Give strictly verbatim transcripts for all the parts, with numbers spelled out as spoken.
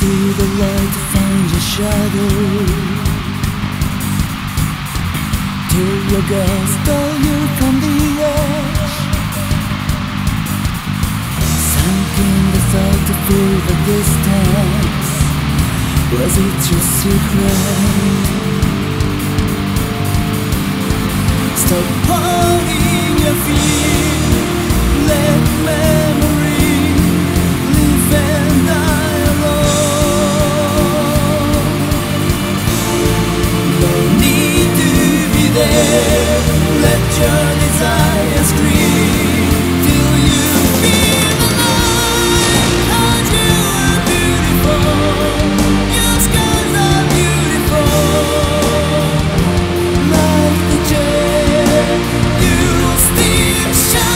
to the light to find your shadow. Till your girl stole you from the edge, sunk in the thought to feel the distance. Was it your secret? Stop holding your feet. Let memory live and die alone. No need to be there. Let your desire scream till you feel alive. Cause you are beautiful. Your skies are beautiful. Like the jet, you will still shine.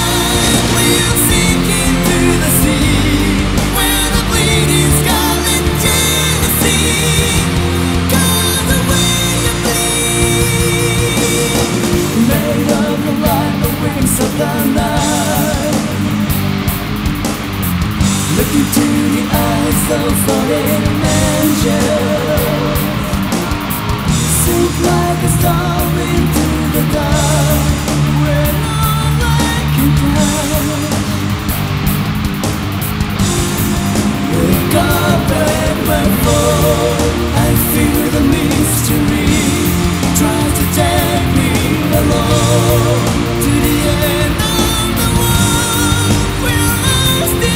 Look into the eyes of fallen angels. Sink like a star into the dark, where no one can touch. Wake up and wake up. I feel the mystery tries to take me along to the end of the world, where I still.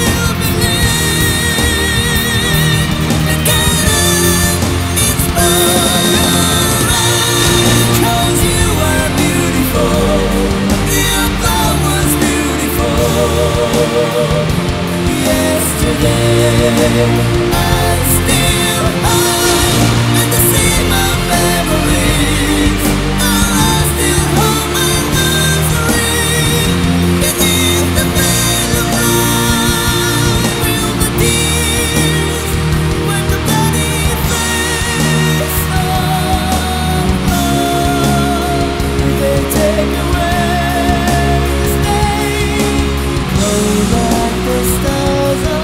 Yesterday I still hide and I see my memories. All I still hold my misery beneath the veil of light. Will the tears wipe the bloody face of love? They take away this day. Blow back the stars of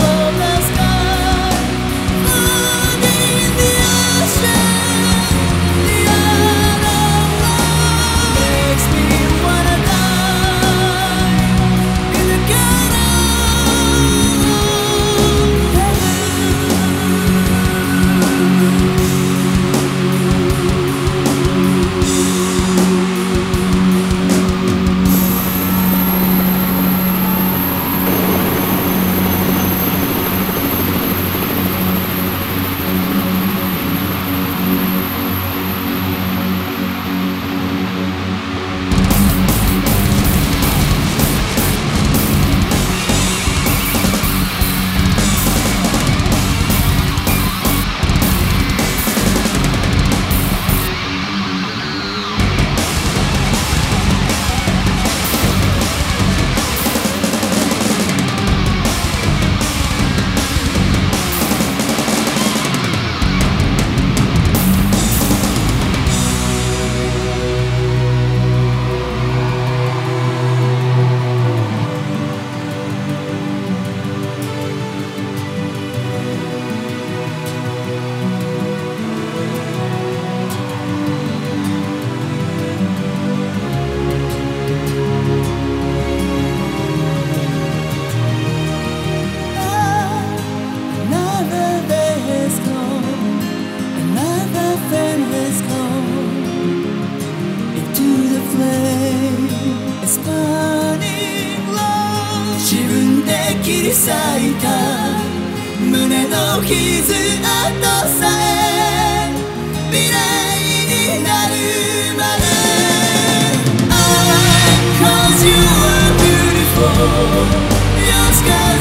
Your sky.